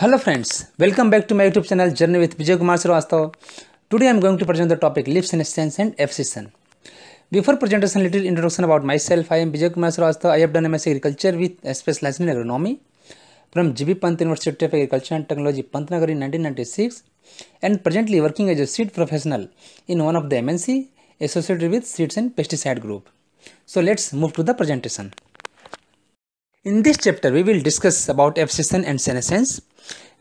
Hello friends, welcome back to my YouTube channel Journey with Vijay Kumar Srivastava. Today I am going to present the topic Lips and Stance and Abscission. Before presentation, little introduction about myself. I am Vijay Kumar Srivastava. I have done MS Agriculture with specialization in agronomy from GB Pant University of Agriculture and Technology, Pantnagar in 1996, and presently working as a seed professional in one of the MNC associated with seeds and pesticide group. So let's move to the presentation. In this chapter, we will discuss about abscission and senescence.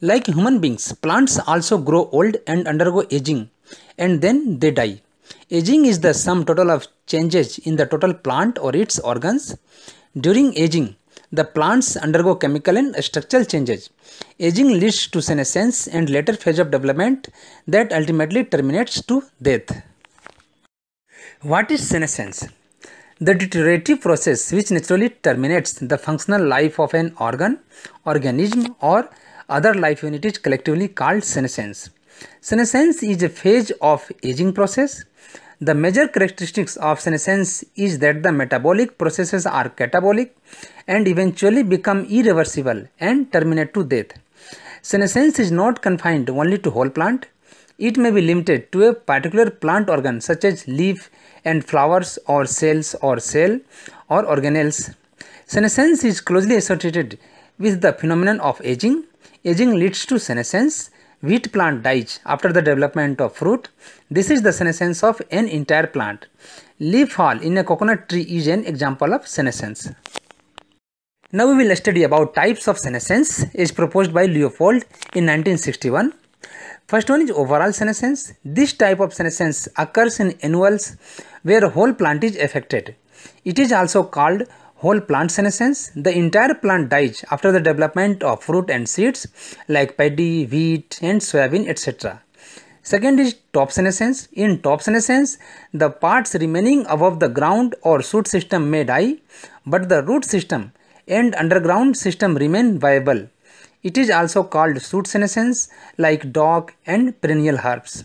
Like human beings, plants also grow old and undergo aging, and then they die. Aging is the sum total of changes in the total plant or its organs. During aging, the plants undergo chemical and structural changes. Aging leads to senescence and later phase of development that ultimately terminates to death. What is senescence? The deteriorative process which naturally terminates the functional life of an organ, organism, or other life unit is collectively called senescence. Senescence is a phase of aging process. The major characteristics of senescence is that the metabolic processes are catabolic and eventually become irreversible and terminate to death. Senescence is not confined only to whole plant. It may be limited to a particular plant organ such as leaf and flowers or cells or cell or organelles. Senescence is closely associated with the phenomenon of aging. Aging leads to senescence. Wheat plant dies after the development of fruit. This is the senescence of an entire plant. Leaf fall in a coconut tree is an example of senescence. Now we will study about types of senescence as proposed by Leopold in 1961. First one is overall senescence. This type of senescence occurs in annuals where whole plant is affected. It is also called whole plant senescence. The entire plant dies after the development of fruit and seeds like paddy, wheat and soybean etc. Second is top senescence. In top senescence, the parts remaining above the ground or shoot system may die, but the root system and underground system remain viable. It is also called shoot senescence like dock and perennial herbs.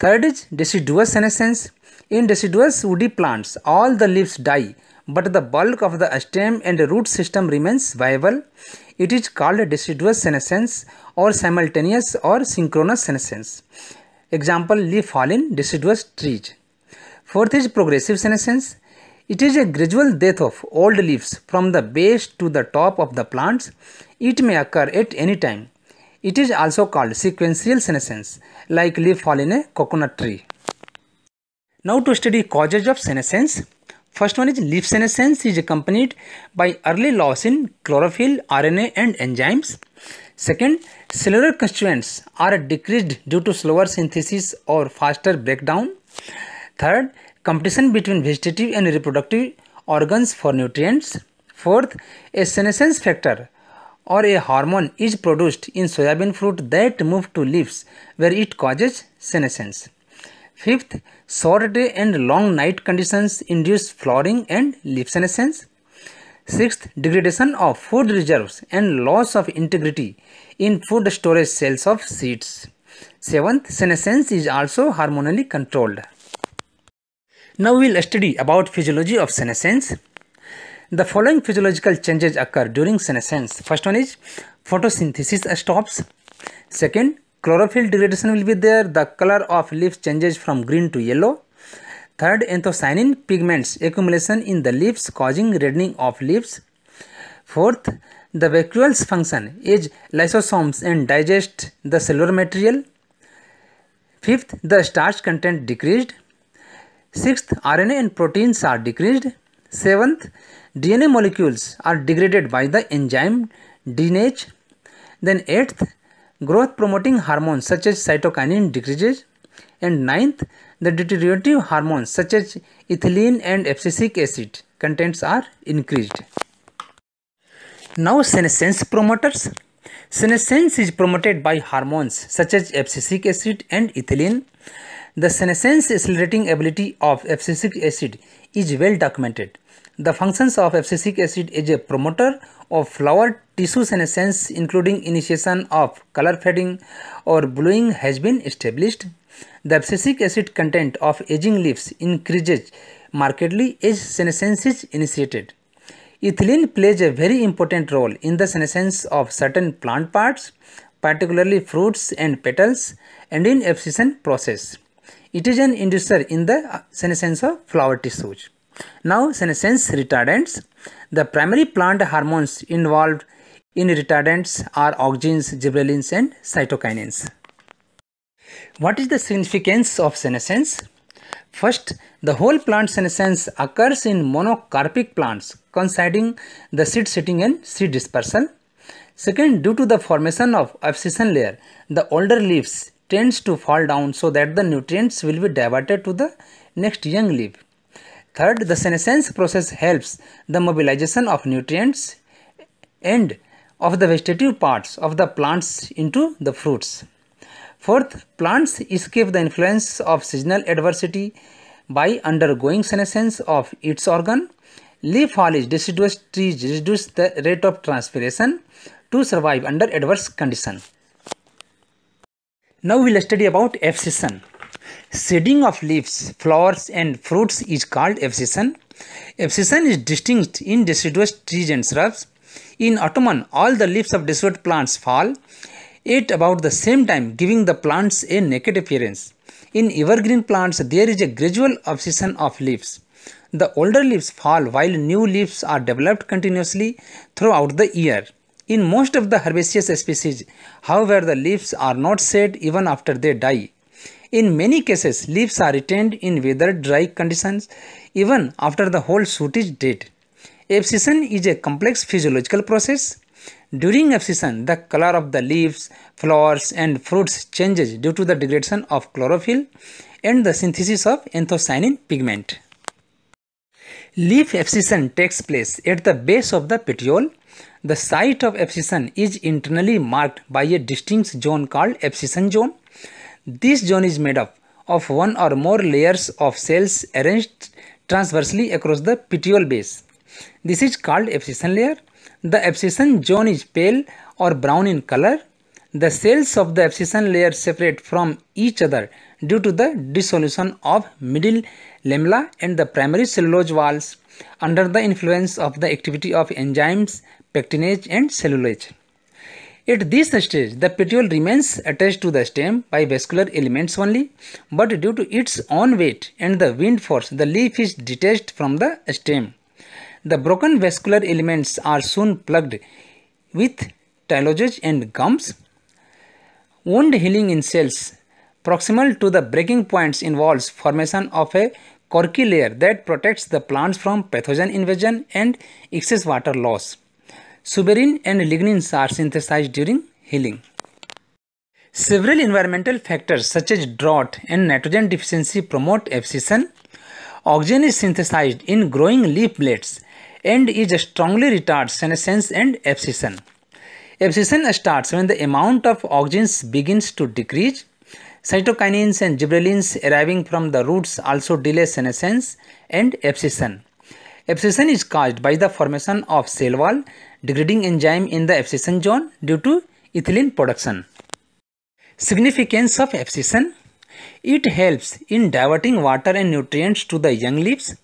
Third is deciduous senescence. In deciduous woody plants, all the leaves die, but the bulk of the stem and root system remains viable. It is called deciduous senescence or simultaneous or synchronous senescence. Example, leaf fall in deciduous trees. Fourth is progressive senescence. It is a gradual death of old leaves from the base to the top of the plants. It may occur at any time. It is also called sequential senescence, like leaf fall in a coconut tree. Now to study causes of senescence. First one is leaf senescence is accompanied by early loss in chlorophyll, RNA and enzymes. Second, cellular constituents are decreased due to slower synthesis or faster breakdown. Third, competition between vegetative and reproductive organs for nutrients. Fourth, a senescence factor or a hormone is produced in soybean fruit that moves to leaves where it causes senescence. Fifth, short day and long night conditions induce flowering and leaf senescence. Sixth, degradation of food reserves and loss of integrity in food storage cells of seeds. Seventh, senescence is also hormonally controlled. Now we will study about physiology of senescence. The following physiological changes occur during senescence. First one is photosynthesis stops. Second, chlorophyll degradation will be there. The color of leaves changes from green to yellow. Third, anthocyanin pigments accumulation in the leaves causing reddening of leaves. Fourth, the vacuole's function is lysosomes and digest the cellular material. Fifth, the starch content decreased. Sixth, RNA and proteins are decreased. Seventh, DNA molecules are degraded by the enzyme DNase. Then eighth, growth promoting hormones such as cytokinin decreases. And ninth, the deteriorative hormones such as ethylene and abscisic acid contents are increased. Now senescence promoters. Senescence is promoted by hormones such as abscisic acid and ethylene. The senescence accelerating ability of abscisic acid is well documented. The functions of abscisic acid as a promoter of flower tissue senescence, including initiation of color fading or bluing, has been established. The abscisic acid content of aging leaves increases markedly as senescence is initiated. Ethylene plays a very important role in the senescence of certain plant parts, particularly fruits and petals, and in abscission process. It is an inducer in the senescence of flower tissues. Now, senescence retardants. The primary plant hormones involved in retardants are auxins, gibberellins, and cytokinins. What is the significance of senescence? First, the whole plant senescence occurs in monocarpic plants, coinciding the seed setting and seed dispersal. Second, due to the formation of abscission layer, the older leaves tends to fall down so that the nutrients will be diverted to the next young leaf. Third, the senescence process helps the mobilization of nutrients and of the vegetative parts of the plants into the fruits. Fourth, plants escape the influence of seasonal adversity by undergoing senescence of its organ. Leaf fall is deciduous trees reduce the rate of transpiration to survive under adverse condition. Now we will study about abscission. Shedding of leaves, flowers and fruits is called abscission. Abscission is distinct in deciduous trees and shrubs. In autumn, all the leaves of deciduous plants fall at about the same time, giving the plants a naked appearance. In evergreen plants, there is a gradual abscission of leaves. The older leaves fall while new leaves are developed continuously throughout the year. In most of the herbaceous species, however, the leaves are not shed even after they die. In many cases, leaves are retained in weathered, dry conditions even after the whole shoot is dead. Abscission is a complex physiological process. During abscission, the color of the leaves, flowers and fruits changes due to the degradation of chlorophyll and the synthesis of anthocyanin pigment. Leaf abscission takes place at the base of the petiole. The site of abscission is internally marked by a distinct zone called abscission zone. This zone is made up of one or more layers of cells arranged transversely across the petiole base. This is called abscission layer. The abscission zone is pale or brown in color. The cells of the abscission layer separate from each other due to the dissolution of middle lamella and the primary cellulose walls under the influence of the activity of enzymes, pectinase and cellulase. At this stage, the petiole remains attached to the stem by vascular elements only, but due to its own weight and the wind force, the leaf is detached from the stem. The broken vascular elements are soon plugged with tyloses and gums. Wound healing in cells proximal to the breaking points involves formation of a corky layer that protects the plants from pathogen invasion and excess water loss. Suberin and lignins are synthesized during healing. Several environmental factors such as drought and nitrogen deficiency promote abscission. Oxygen is synthesized in growing leaf blades and it strongly retards senescence and abscission. Abscission starts when the amount of auxins begins to decrease. Cytokinins and gibberellins arriving from the roots also delay senescence and abscission. Abscission is caused by the formation of cell wall degrading enzyme in the abscission zone due to ethylene production. Significance of abscission. It helps in diverting water and nutrients to the young leaves.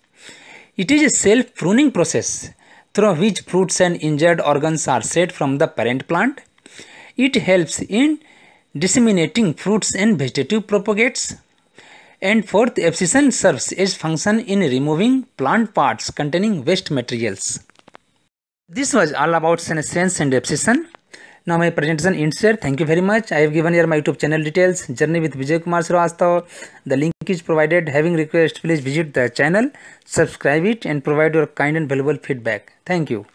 It is a self-pruning process through which fruits and injured organs are shed from the parent plant. It helps in disseminating fruits and vegetative propagates. And fourth, abscission serves as function in removing plant parts containing waste materials. This was all about senescence and abscission. Now my presentation ends here. Thank you very much. I have given here my YouTube channel details, Journey with Vijay Kumar Srivastav. The link is provided. Having request, please visit the channel, subscribe it and provide your kind and valuable feedback. Thank you.